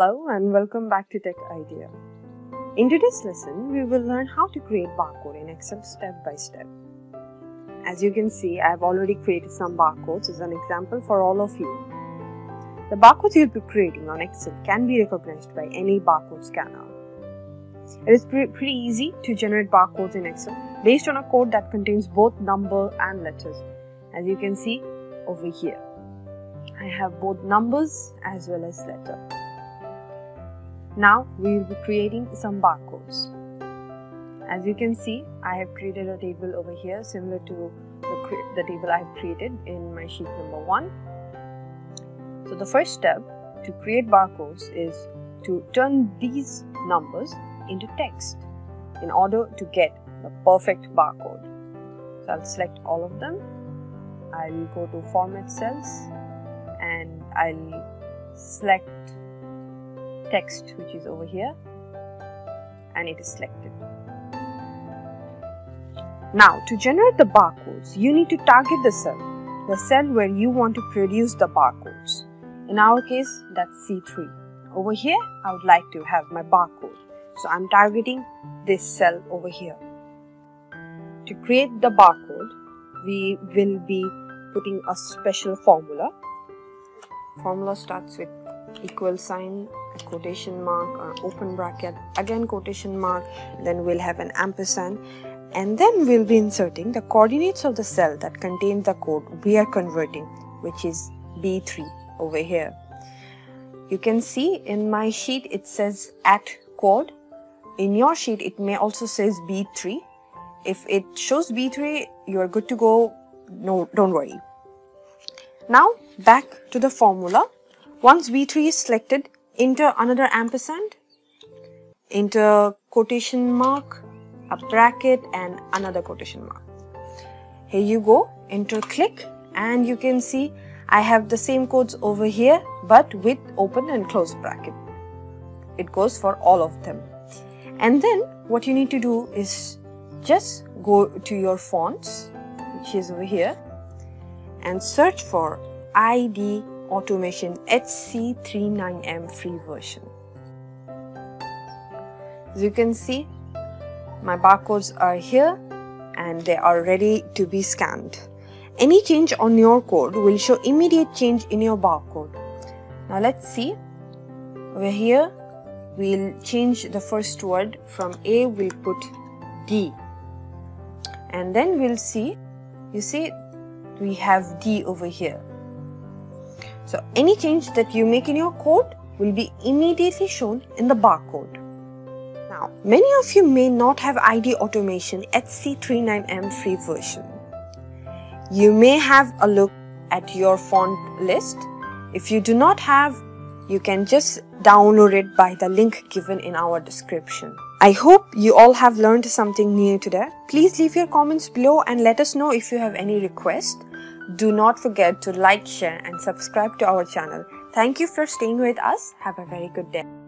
Hello and welcome back to Tech Idea. In today's lesson, we will learn how to create barcode in Excel step by step. As you can see, I have already created some barcodes as an example for all of you. The barcodes you will be creating on Excel can be recognized by any barcode scanner. It is pretty easy to generate barcodes in Excel based on a code that contains both number and letters, as you can see over here. I have both numbers as well as letter. Now we will be creating some barcodes. As you can see, I have created a table over here similar to the table I have created in my sheet number 1. So the first step to create barcodes is to turn these numbers into text in order to get the perfect barcode. So I'll select all of them. I'll go to Format Cells and I'll select text, which is over here, and it is selected. Now to generate the barcodes, you need to target the cell where you want to produce the barcodes. In our case, that's C3. Over here, I would like to have my barcode. So I'm targeting this cell over here. To create the barcode, we will be putting a special formula. Formula starts with equal sign, quotation mark, open bracket, again quotation mark, then we'll have an ampersand, and then we'll be inserting the coordinates of the cell that contains the code we are converting, which is B3 over here. You can see in my sheet it says @code. In your sheet it may also says B3. If it shows B3, you're good to go. No, don't worry. Now back to the formula. Once B3 is selected, enter another ampersand, enter quotation mark, a bracket and another quotation mark. Here you go, enter click, and you can see I have the same codes over here but with open and close bracket. It goes for all of them. And then what you need to do is just go to your fonts, which is over here, and search for ID Automation HC39M free version. As you can see, my barcodes are here and they are ready to be scanned. Any change on your code will show immediate change in your barcode. Now let's see. Over here, we'll change the first word. From A, we'll put D. And then we'll see, you see, we have D over here. So any change that you make in your code will be immediately shown in the barcode. Now, many of you may not have ID Automation HC39M free version. You may have a look at your font list. If you do not have, you can just download it by the link given in our description. I hope you all have learned something new today. Please leave your comments below and let us know if you have any requests. Do not forget to like, share, and subscribe to our channel. Thank you for staying with us. Have a very good day.